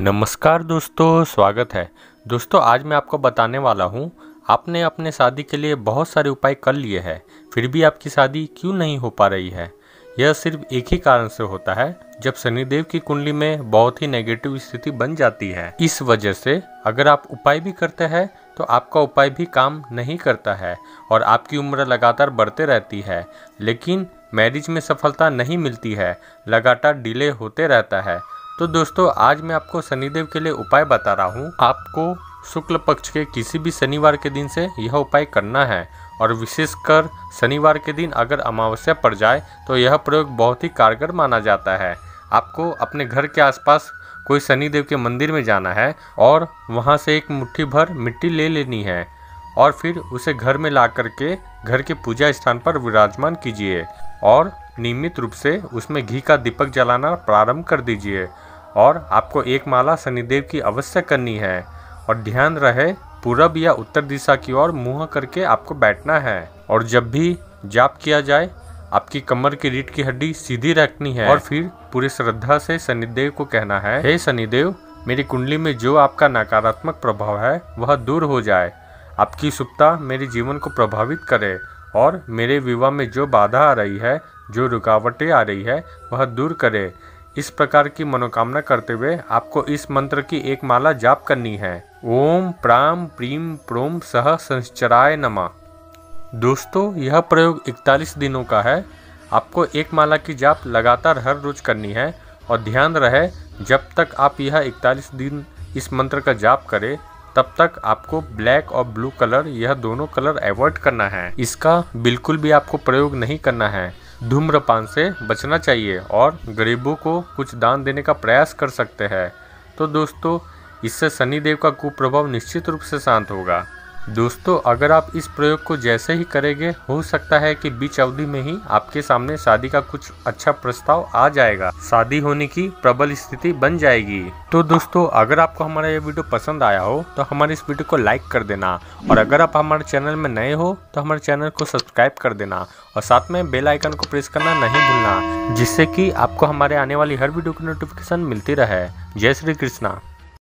नमस्कार दोस्तों, स्वागत है। दोस्तों आज मैं आपको बताने वाला हूँ, आपने अपने शादी के लिए बहुत सारे उपाय कर लिए हैं फिर भी आपकी शादी क्यों नहीं हो पा रही है। यह सिर्फ एक ही कारण से होता है, जब शनिदेव की कुंडली में बहुत ही नेगेटिव स्थिति बन जाती है। इस वजह से अगर आप उपाय भी करते हैं तो आपका उपाय भी काम नहीं करता है और आपकी उम्र लगातार बढ़ते रहती है, लेकिन मैरिज में सफलता नहीं मिलती है, लगातार डिले होते रहता है। तो दोस्तों आज मैं आपको शनिदेव के लिए उपाय बता रहा हूँ। आपको शुक्ल पक्ष के किसी भी शनिवार के दिन से यह उपाय करना है और विशेषकर शनिवार के दिन अगर अमावस्या पड़ जाए तो यह प्रयोग बहुत ही कारगर माना जाता है। आपको अपने घर के आसपास कोई शनिदेव के मंदिर में जाना है और वहाँ से एक मुट्ठी भर मिट्टी ले लेनी है और फिर उसे घर में ला करके घर के पूजा स्थान पर विराजमान कीजिए और नियमित रूप से उसमें घी का दीपक जलाना प्रारंभ कर दीजिए और आपको एक माला शनिदेव की अवश्य करनी है और ध्यान रहे पूरब या उत्तर दिशा की ओर मुँह करके आपको बैठना है। और जब भी जाप किया जाए आपकी कमर की रीढ़ की हड्डी सीधी रखनी है और फिर पूरी श्रद्धा से शनिदेव को कहना है, हे शनिदेव मेरी कुंडली में जो आपका नकारात्मक प्रभाव है वह दूर हो जाए, आपकी सुप्ता मेरे जीवन को प्रभावित करे और मेरे विवाह में जो बाधा आ रही है, जो रुकावटें आ रही है वह दूर करे। इस प्रकार की मनोकामना करते हुए आपको इस मंत्र की एक माला जाप करनी है, ओम प्राम प्रीम प्रोम सह संश्चराय नमः। दोस्तों यह प्रयोग 41 दिनों का है। आपको एक माला की जाप लगातार हर रोज करनी है और ध्यान रहे जब तक आप यह 41 दिन इस मंत्र का जाप करें तब तक आपको ब्लैक और ब्लू कलर, यह दोनों कलर अवॉइड करना है। इसका बिल्कुल भी आपको प्रयोग नहीं करना है। धूम्रपान से बचना चाहिए और गरीबों को कुछ दान देने का प्रयास कर सकते हैं। तो दोस्तों इससे शनिदेव का कुप्रभाव निश्चित रूप से शांत होगा। दोस्तों अगर आप इस प्रयोग को जैसे ही करेंगे हो सकता है कि बीच अवधि में ही आपके सामने शादी का कुछ अच्छा प्रस्ताव आ जाएगा, शादी होने की प्रबल स्थिति बन जाएगी। तो दोस्तों अगर आपको हमारा ये वीडियो पसंद आया हो तो हमारे इस वीडियो को लाइक कर देना और अगर आप हमारे चैनल में नए हो तो हमारे चैनल को सब्सक्राइब कर देना और साथ में बेल आइकन को प्रेस करना नहीं भूलना, जिससे कि आपको हमारे आने वाली हर वीडियो की नोटिफिकेशन मिलती रहे। जय श्री कृष्णा।